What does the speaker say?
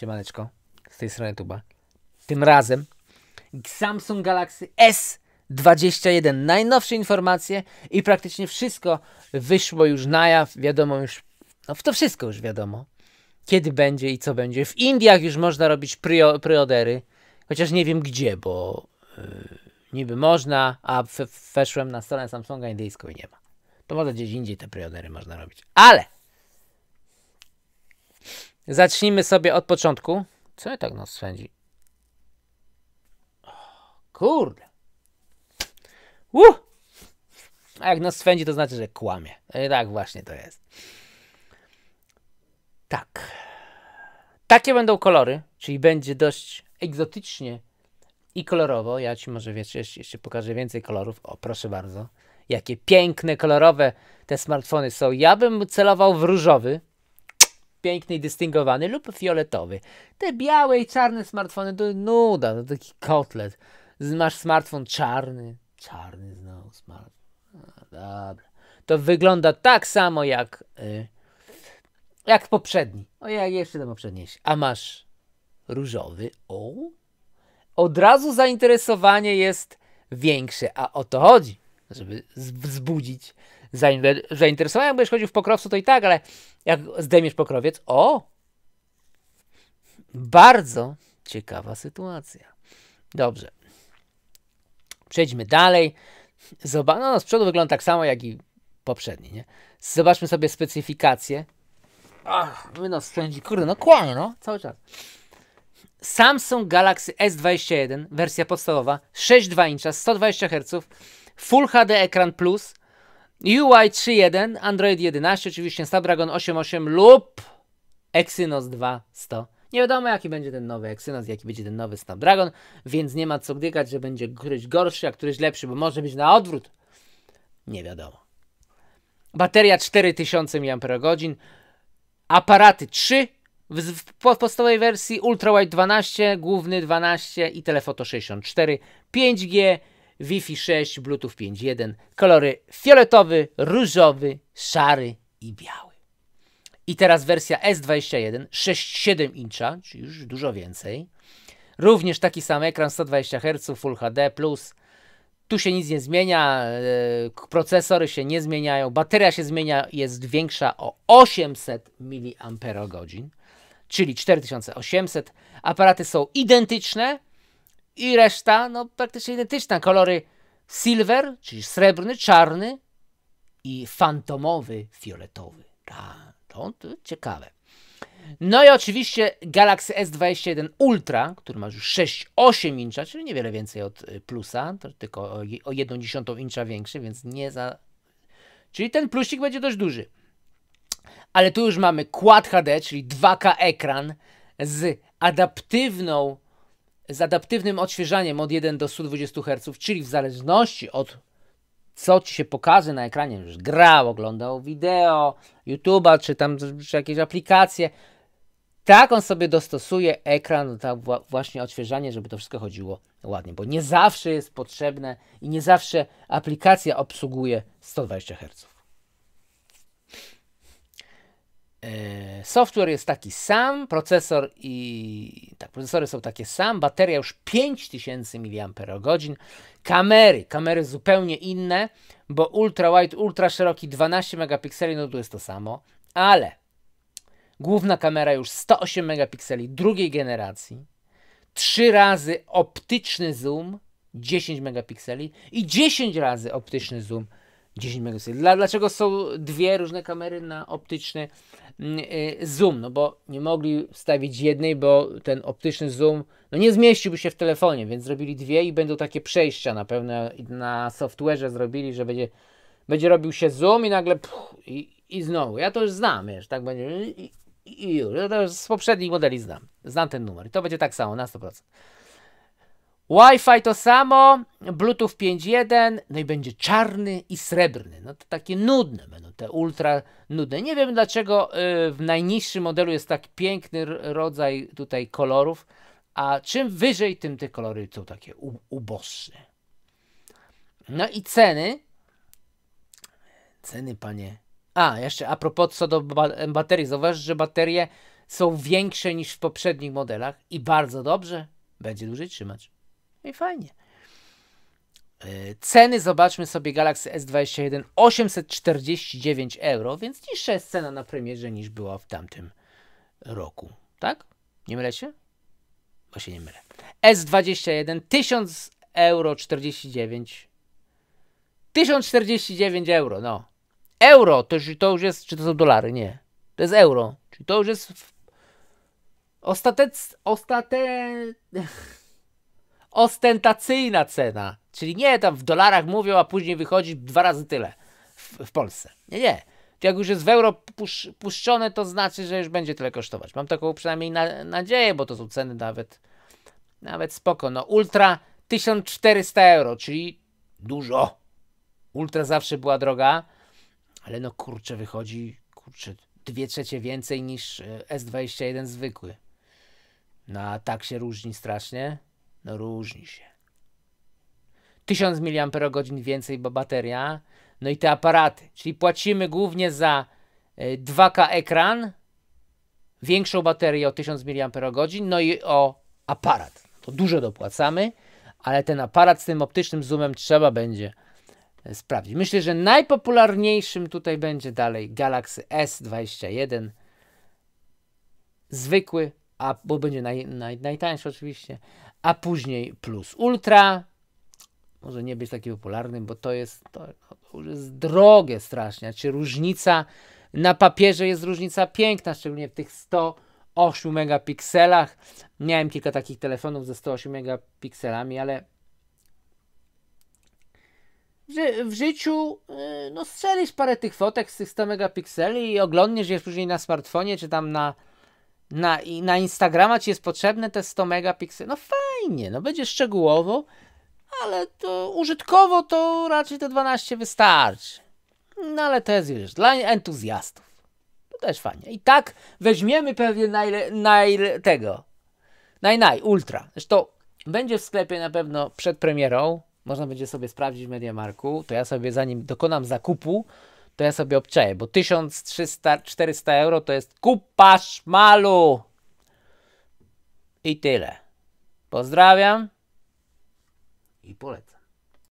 Siemaneczko, z tej strony Tuba. Tym razem Samsung Galaxy S21. Najnowsze informacje i praktycznie wszystko wyszło już na jaw. Wiadomo już, no to wszystko już wiadomo. Kiedy będzie i co będzie. W Indiach już można robić preordery. Chociaż nie wiem gdzie, bo niby można, a weszłem na stronę Samsunga indyjską i nie ma. To może gdzieś indziej te preordery można robić. Ale! Zacznijmy sobie od początku. Co ja tak nas swędzi? Kurde! A jak nas swędzi, to znaczy, że kłamie. I tak właśnie to jest. Tak. Takie będą kolory, czyli będzie dość egzotycznie i kolorowo. Ja ci może wiecie, jeszcze pokażę więcej kolorów. O, proszę bardzo. Jakie piękne, kolorowe te smartfony są. Ja bym celował w różowy. Piękny i dystyngowany lub fioletowy. Te białe i czarne smartfony to nuda, to taki kotlet. Masz smartfon czarny, czarny znowu smartfon. Dobra. To wygląda tak samo jak poprzedni. O, ja jeszcze do poprzedniejszy. A masz różowy. O, od razu zainteresowanie jest większe, a o to chodzi, żeby wzbudzić zainteresowanie. Jakbyś chodził w pokrowcu, to i tak, ale jak zdejmiesz pokrowiec, o! Bardzo ciekawa sytuacja. Dobrze. Przejdźmy dalej. No, z przodu wygląda tak samo, jak i poprzedni, nie? Zobaczmy sobie specyfikację. Ach, my nas spędzi, kurde, no kłamie, no, cały czas. Samsung Galaxy S21, wersja podstawowa, 6,2 incha, 120 Hz, Full HD ekran plus, UI 3.1, Android 11, oczywiście Snapdragon 888 lub Exynos 2100. Nie wiadomo, jaki będzie ten nowy Exynos, jaki będzie ten nowy Snapdragon, więc nie ma co gdykać, że będzie któryś gorszy, a któryś lepszy, bo może być na odwrót. Nie wiadomo. Bateria 4000 mAh, aparaty 3 w podstawowej wersji, ultrawide 12, główny 12 i telefoto 64, 5G, Wi-Fi 6, Bluetooth 5.1, kolory fioletowy, różowy, szary i biały. I teraz wersja S21, 6,7 incha, czyli już dużo więcej. Również taki sam ekran, 120 Hz, Full HD+. Tu się nic nie zmienia, procesory się nie zmieniają, bateria się zmienia, jest większa o 800 mAh, czyli 4800. Aparaty są identyczne. I reszta, no praktycznie identyczna. Kolory silver, czyli srebrny, czarny i fantomowy, fioletowy. To ciekawe. No i oczywiście Galaxy S21 Ultra, który ma już 6,8 incha, czyli niewiele więcej od plusa, to tylko o 1,1 incha większy, więc nie za... Czyli ten plusik będzie dość duży. Ale tu już mamy Quad HD, czyli 2K ekran z adaptywnym odświeżaniem od 1 do 120 Hz, czyli w zależności od co ci się pokaże na ekranie, już grał, oglądał wideo, YouTube'a, czy tam jakieś aplikacje, tak on sobie dostosuje ekran, tak właśnie odświeżanie, żeby to wszystko chodziło ładnie, bo nie zawsze jest potrzebne i nie zawsze aplikacja obsługuje 120 Hz. Software jest taki sam, procesory są takie sam, bateria już 5000 mAh, kamery zupełnie inne, bo ultrawide, ultra szeroki 12 megapikseli, no tu jest to samo, ale główna kamera już 108 megapikseli drugiej generacji, 3 razy optyczny zoom 10 megapikseli i 10 razy optyczny zoom 10 megapikseli. Dlaczego są dwie różne kamery na optyczny zoom? No bo nie mogli wstawić jednej, bo ten optyczny zoom no nie zmieściłby się w telefonie, więc zrobili dwie i będą takie przejścia na pewno na software'ze zrobili, że będzie robił się zoom i nagle i znowu. Ja to już znam, wiesz, tak będzie i już. Ja to już z poprzednich modeli znam ten numer i to będzie tak samo na 100%. Wi-Fi to samo, Bluetooth 5.1, no i będzie czarny i srebrny. No to takie nudne będą, te ultra nudne. Nie wiem dlaczego w najniższym modelu jest tak piękny rodzaj tutaj kolorów, a czym wyżej, tym te kolory są takie uboższe. No i ceny. Ceny, panie. A, jeszcze a propos co do baterii, zauważ, że baterie są większe niż w poprzednich modelach i bardzo dobrze, będzie dłużej trzymać. I fajnie. Ceny, zobaczmy sobie Galaxy S21, 849 euro, więc niższa jest cena na premierze niż była w tamtym roku. Tak? Nie mylę się? Bo się nie mylę. S21, 1000 euro 49. 1049 euro, no. Euro, to już jest, czy to są dolary? Nie. To jest euro. Czyli to już jest ostentacyjna cena. Czyli nie tam w dolarach mówią, a później wychodzi dwa razy tyle w Polsce. Nie, nie. To jak już jest w euro puszczone, to znaczy, że już będzie tyle kosztować. Mam taką przynajmniej nadzieję, bo to są ceny nawet spoko. No Ultra 1400 euro, czyli dużo. Ultra zawsze była droga, ale no kurczę, wychodzi dwie trzecie więcej niż S21 zwykły. No a tak się różni strasznie. No różni się. 1000 mAh więcej, bo bateria. No i te aparaty. Czyli płacimy głównie za 2K ekran, większą baterię o 1000 mAh, no i o aparat. To dużo dopłacamy, ale ten aparat z tym optycznym zoomem trzeba będzie sprawdzić. Myślę, że najpopularniejszym tutaj będzie dalej Galaxy S21. Zwykły, bo będzie najtańszy oczywiście, a później Plus Ultra. Może nie być taki popularny, bo to już jest drogie strasznie. Czy różnica na papierze jest różnica piękna, szczególnie w tych 108 megapikselach. Miałem kilka takich telefonów ze 108 megapikselami, ale w życiu no strzelisz parę tych fotek z tych 100 megapikseli i oglądniesz je później na smartfonie, czy tam na Instagrama ci jest potrzebne te 100 megapikseli. No fajnie, no będzie szczegółowo, ale to użytkowo to raczej te 12 wystarczy. No ale to jest już dla entuzjastów. To też fajnie. I tak weźmiemy pewnie Ultra. Zresztą będzie w sklepie na pewno przed premierą. Można będzie sobie sprawdzić w Mediamarku. To ja sobie zanim dokonam zakupu, to ja sobie obczaję, bo 1300-400 euro to jest kupa szmalu. I tyle. Pozdrawiam. I polecam.